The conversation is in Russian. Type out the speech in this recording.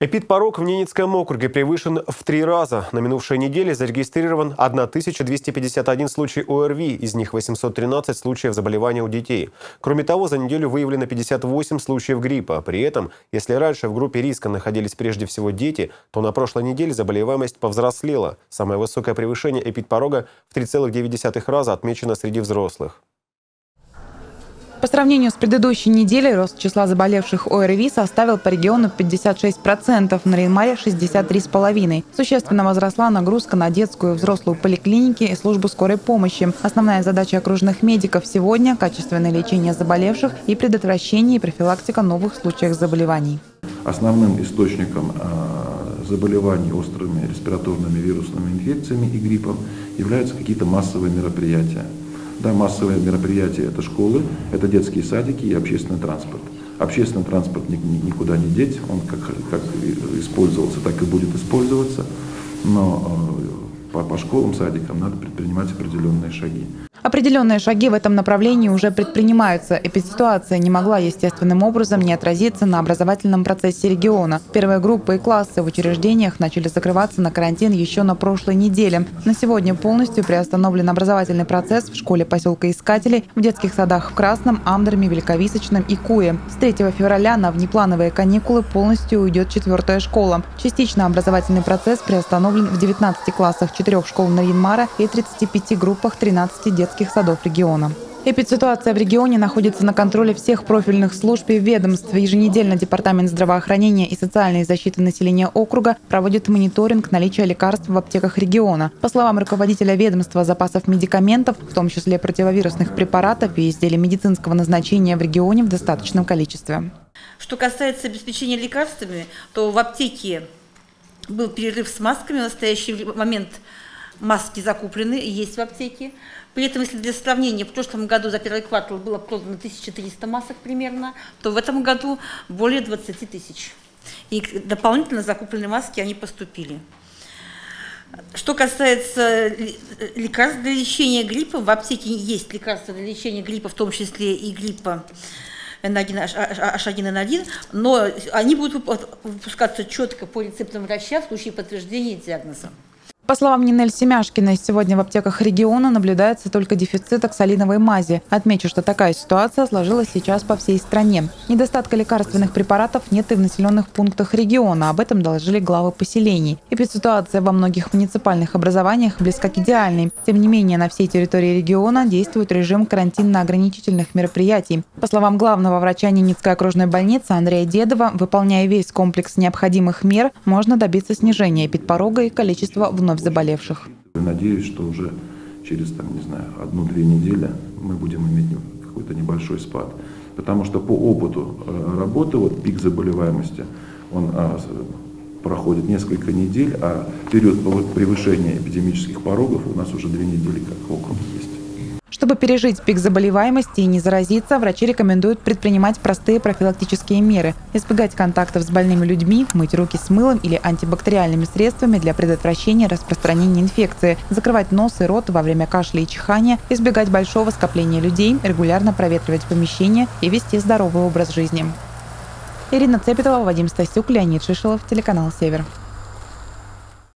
Эпидпорог в Ненецком округе превышен в 3 раза. На минувшей неделе зарегистрирован 1251 случай ОРВИ, из них 813 случаев заболевания у детей. Кроме того, за неделю выявлено 58 случаев гриппа. При этом, если раньше в группе риска находились прежде всего дети, то на прошлой неделе заболеваемость повзрослела. Самое высокое превышение эпидпорога в 3,9 раза отмечено среди взрослых. По сравнению с предыдущей неделей, рост числа заболевших ОРВИ составил по региону 56%, в Нарьян-Маре – 63,5%. Существенно возросла нагрузка на детскую и взрослую поликлиники и службу скорой помощи. Основная задача окружных медиков сегодня – качественное лечение заболевших и предотвращение и профилактика новых случаев заболеваний. Основным источником заболеваний острыми респираторными вирусными инфекциями и гриппом являются какие-то массовые мероприятия. Да, массовые мероприятия – это школы, это детские садики и общественный транспорт. Общественный транспорт никуда не деть, он как использовался, так и будет использоваться, но по школам, садикам надо предпринимать определенные шаги. Определенные шаги в этом направлении уже предпринимаются. Эпидситуация не могла естественным образом не отразиться на образовательном процессе региона. Первые группы и классы в учреждениях начали закрываться на карантин еще на прошлой неделе. На сегодня полностью приостановлен образовательный процесс в школе поселка Искателей, в детских садах в Красном, Амдерме, Великовисочном и Куе. С 3 февраля на внеплановые каникулы полностью уйдет 4-я школа. Частично образовательный процесс приостановлен в 19 классах 4 школ Нарьян-Мара и 35 группах 13 детских садов региона. Эпидситуация в регионе находится на контроле всех профильных служб и ведомств. Еженедельно Департамент здравоохранения и социальной защиты населения округа проводит мониторинг наличия лекарств в аптеках региона. По словам руководителя ведомства запасов медикаментов, в том числе противовирусных препаратов и изделий медицинского назначения в регионе в достаточном количестве. Что касается обеспечения лекарствами, то в аптеке был перерыв с масками. В настоящий момент маски закуплены и есть в аптеке. При этом, если для сравнения, в прошлом году за первый квартал было продано 1300 масок примерно, то в этом году более 20 тысяч. И дополнительно закупленные маски, они поступили. Что касается лекарств для лечения гриппа, в аптеке есть лекарства для лечения гриппа, в том числе и гриппа H1N1, но они будут выпускаться четко по рецептам врача в случае подтверждения диагноза. По словам Нинель Семяшкиной, сегодня в аптеках региона наблюдается только дефицит оксалиновой мази. Отмечу, что такая ситуация сложилась сейчас по всей стране. Недостатка лекарственных препаратов нет и в населенных пунктах региона. Об этом доложили главы поселений. Эпидситуация во многих муниципальных образованиях близка к идеальной. Тем не менее, на всей территории региона действует режим карантинно-ограничительных мероприятий. По словам главного врача Ненецкой окружной больницы Андрея Дедова, выполняя весь комплекс необходимых мер, можно добиться снижения эпидпорога и количества вновь заболевших. Надеюсь, что уже через, там, не знаю, 1-2 недели мы будем иметь какой-то небольшой спад. Потому что по опыту работы вот пик заболеваемости, он проходит несколько недель, а период превышения эпидемических порогов у нас уже 2 недели как в округе есть. Чтобы пережить пик заболеваемости и не заразиться, врачи рекомендуют предпринимать простые профилактические меры. Избегать контактов с больными людьми, мыть руки с мылом или антибактериальными средствами для предотвращения распространения инфекции, закрывать нос и рот во время кашля и чихания, избегать большого скопления людей, регулярно проветривать помещения и вести здоровый образ жизни. Ирина Цепитова, Вадим Стасюк, Леонид Шишелов, телеканал «Север».